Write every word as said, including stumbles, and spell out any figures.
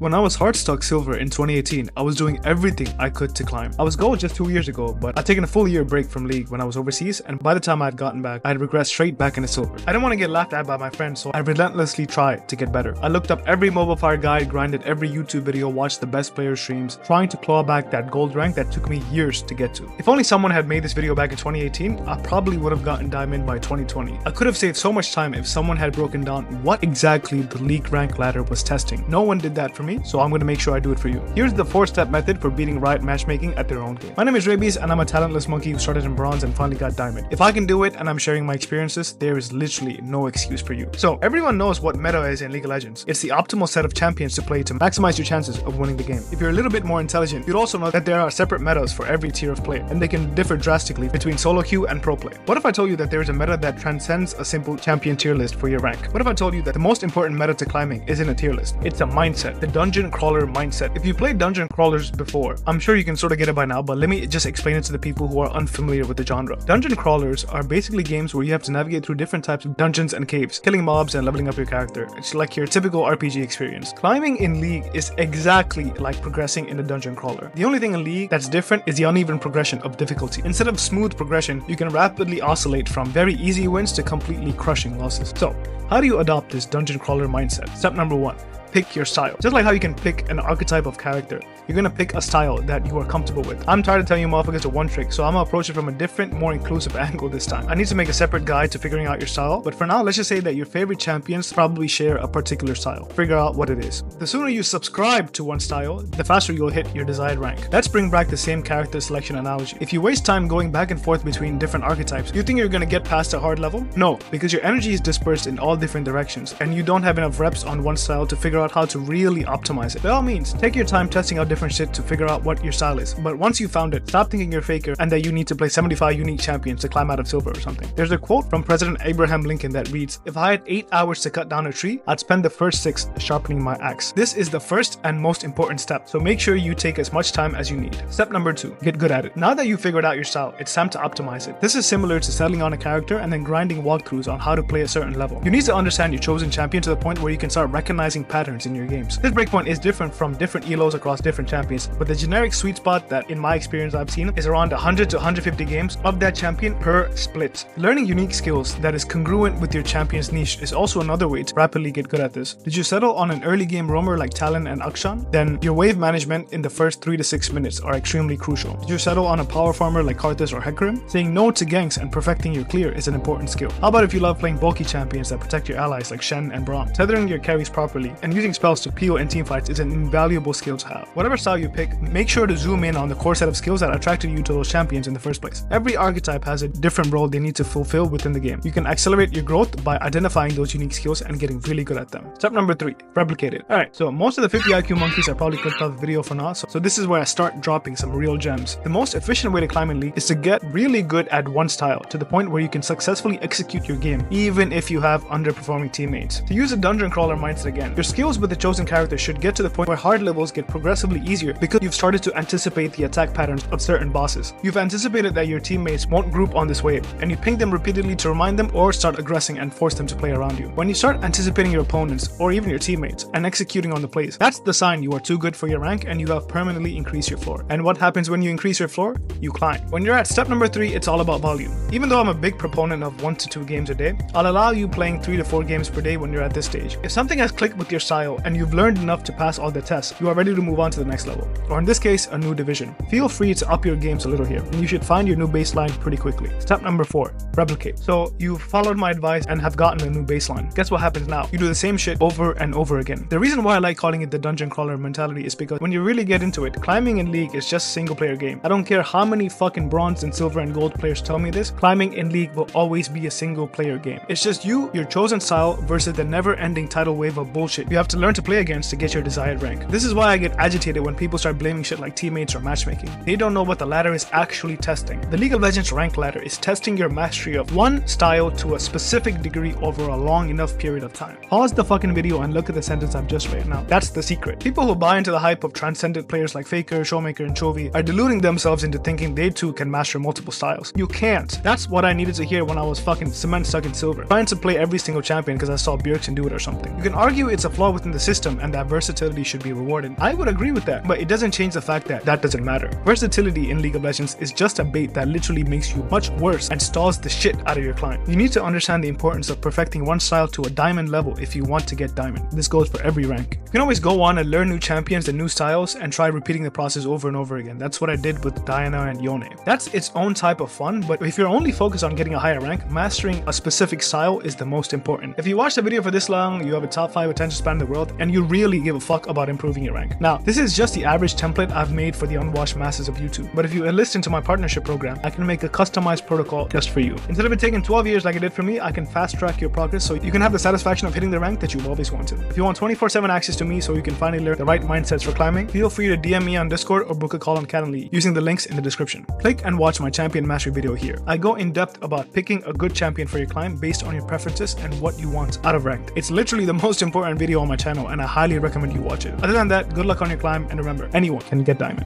When I was Heartstock Silver in twenty eighteen, I was doing everything I could to climb. I was gold just two years ago, but I'd taken a full year break from League when I was overseas, and by the time I had gotten back, I had regressed straight back into Silver. I didn't want to get laughed at by my friends, so I relentlessly tried to get better. I looked up every Mobile Fire guide, grinded every YouTube video, watched the best player streams, trying to claw back that gold rank that took me years to get to. If only someone had made this video back in twenty eighteen, I probably would have gotten Diamond by twenty twenty. I could have saved so much time if someone had broken down what exactly the League rank ladder was testing. No one did that for me, so I'm going to make sure I do it for you. Here's the four-step method for beating Riot matchmaking at their own game. My name is Raybees, and I'm a talentless monkey who started in bronze and finally got diamond. If I can do it and I'm sharing my experiences, there is literally no excuse for you. So everyone knows what meta is in League of Legends. It's the optimal set of champions to play to maximize your chances of winning the game. If you're a little bit more intelligent, you'd also know that there are separate metas for every tier of play, and they can differ drastically between solo queue and pro play. What if I told you that there is a meta that transcends a simple champion tier list for your rank? What if I told you that the most important meta to climbing isn't a tier list? It's a mindset. The dungeon crawler mindset. If you played dungeon crawlers before, I'm sure you can sort of get it by now, but let me just explain it to the people who are unfamiliar with the genre. Dungeon crawlers are basically games where you have to navigate through different types of dungeons and caves, killing mobs and leveling up your character. It's like your typical R P G experience. Climbing in League is exactly like progressing in a dungeon crawler. The only thing in League that's different is the uneven progression of difficulty. Instead of smooth progression, you can rapidly oscillate from very easy wins to completely crushing losses. So, how do you adopt this dungeon crawler mindset? Step number one. Pick your style. Just like how you can pick an archetype of character, you're gonna pick a style that you are comfortable with. I'm tired of telling you motherfuckers to one trick, so I'm gonna approach it from a different, more inclusive angle this time. I need to make a separate guide to figuring out your style, but for now, let's just say that your favorite champions probably share a particular style. Figure out what it is. The sooner you subscribe to one style, the faster you'll hit your desired rank. Let's bring back the same character selection analogy. If you waste time going back and forth between different archetypes, you think you're gonna get past a hard level? No, because your energy is dispersed in all different directions, and you don't have enough reps on one style to figure out out how to really optimize it. By all means, take your time testing out different shit to figure out what your style is, but once you found it, stop thinking you're Faker and that you need to play seventy-five unique champions to climb out of silver or something. There's a quote from President Abraham Lincoln that reads, "If I had eight hours to cut down a tree, I'd spend the first six sharpening my axe." This is the first and most important step, so make sure you take as much time as you need. Step number two, get good at it. Now that you've figured out your style, it's time to optimize it. This is similar to settling on a character and then grinding walkthroughs on how to play a certain level. You need to understand your chosen champion to the point where you can start recognizing patterns in your games. This breakpoint is different from different E L Os across different champions, but the generic sweet spot that in my experience I've seen is around one hundred to one hundred fifty games of that champion per split. Learning unique skills that is congruent with your champion's niche is also another way to rapidly get good at this. Did you settle on an early game roamer like Talon and Akshan? Then your wave management in the first three to six minutes are extremely crucial. Did you settle on a power farmer like Karthus or Hecarim? Saying no to ganks and perfecting your clear is an important skill. How about if you love playing bulky champions that protect your allies like Shen and Braum? Tethering your carries properly and using spells to P O and teamfights is an invaluable skill to have. Whatever style you pick, make sure to zoom in on the core set of skills that attracted you to those champions in the first place. Every archetype has a different role they need to fulfill within the game. You can accelerate your growth by identifying those unique skills and getting really good at them. Step number three, replicate it. Alright, so most of the fifty I Q monkeys are probably clipped off the video for now, so, so this is where I start dropping some real gems. The most efficient way to climb in League is to get really good at one style, to the point where you can successfully execute your game, even if you have underperforming teammates. To use a dungeon crawler mindset again, your skills with the chosen character should get to the point where hard levels get progressively easier because you've started to anticipate the attack patterns of certain bosses. You've anticipated that your teammates won't group on this wave, and you ping them repeatedly to remind them or start aggressing and force them to play around you. When you start anticipating your opponents or even your teammates and executing on the plays, that's the sign you are too good for your rank and you have permanently increased your floor. And what happens when you increase your floor? You climb. When you're at step number three, it's all about volume. Even though I'm a big proponent of one to two games a day, I'll allow you playing three to four games per day when you're at this stage. If something has clicked with your style and you've learned enough to pass all the tests, you are ready to move on to the next level, or in this case, a new division. Feel free to up your games a little here, and you should find your new baseline pretty quickly. Step number four, replicate. So you've followed my advice and have gotten a new baseline. Guess what happens now? You do the same shit over and over again. The reason why I like calling it the dungeon crawler mentality is because when you really get into it, climbing in League is just a single player game. I don't care how many fucking bronze and silver and gold players tell me this, climbing in League will always be a single player game. It's just you, your chosen style, versus the never-ending tidal wave of bullshit you have to learn to play against to get your desired rank. This is why I get agitated when people start blaming shit like teammates or matchmaking. They don't know what the ladder is actually testing. The League of Legends rank ladder is testing your mastery of one style to a specific degree over a long enough period of time. Pause the fucking video and look at the sentence I've just read now. That's the secret. People who buy into the hype of transcendent players like Faker, Showmaker, and Chovy are deluding themselves into thinking they too can master multiple styles. You can't. That's what I needed to hear when I was fucking cement stuck in silver, trying to play every single champion because I saw Bjergsen do it or something. You can argue it's a flaw are within the system, and that versatility should be rewarded. I would agree with that, but it doesn't change the fact that that doesn't matter. Versatility in League of Legends is just a bait that literally makes you much worse and stalls the shit out of your client. You need to understand the importance of perfecting one style to a diamond level if you want to get diamond. This goes for every rank. You can always go on and learn new champions and new styles and try repeating the process over and over again. That's what I did with Diana and Yone. That's its own type of fun, but if you're only focused on getting a higher rank, mastering a specific style is the most important. If you watch the video for this long, you have a top five attention span in the world, and you really give a fuck about improving your rank. Now, this is just the average template I've made for the unwashed masses of YouTube, but if you enlist into my partnership program, I can make a customized protocol just for you. Instead of it taking twelve years like it did for me, I can fast track your progress so you can have the satisfaction of hitting the rank that you've always wanted. If you want twenty-four seven access to me so you can finally learn the right mindsets for climbing, feel free to D M me on Discord or book a call on Calendly using the links in the description. Click and watch my champion mastery video here. I go in depth about picking a good champion for your climb based on your preferences and what you want out of ranked. It's literally the most important video on my channel, and I highly recommend you watch it. Other than that, good luck on your climb, and remember, anyone can get diamond.